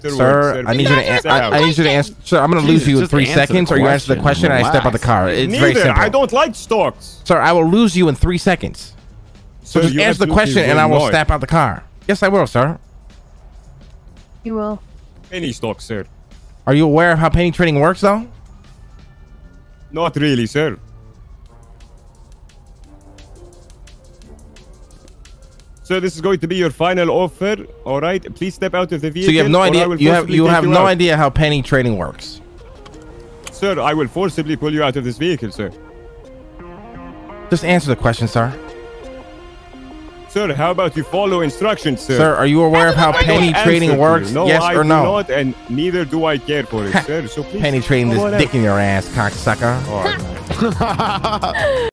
Sir, I need you to. I need you to answer. Sir, I'm going to lose you in 3 seconds, or you answer the question and I step out the car. It's very simple. I don't like stalks. Sir, I will lose you in 3 seconds. So just answer the question and I will step out the car. Yes, I will, sir. You will. Penny stocks, sir. Are you aware of how penny trading works, though? Not really, sir. So this is going to be your final offer, all right? Please step out of the vehicle. So you have no idea. You have no idea how penny trading works. Sir, I will forcibly pull you out of this vehicle, sir. Just answer the question, sir. Sir, how about you follow instructions, sir? Sir, are you aware of how penny trading works? No, yes or no? I do not, and neither do I care for it, sir. So please, penny trading this dick in your ass, cocksucker. All right.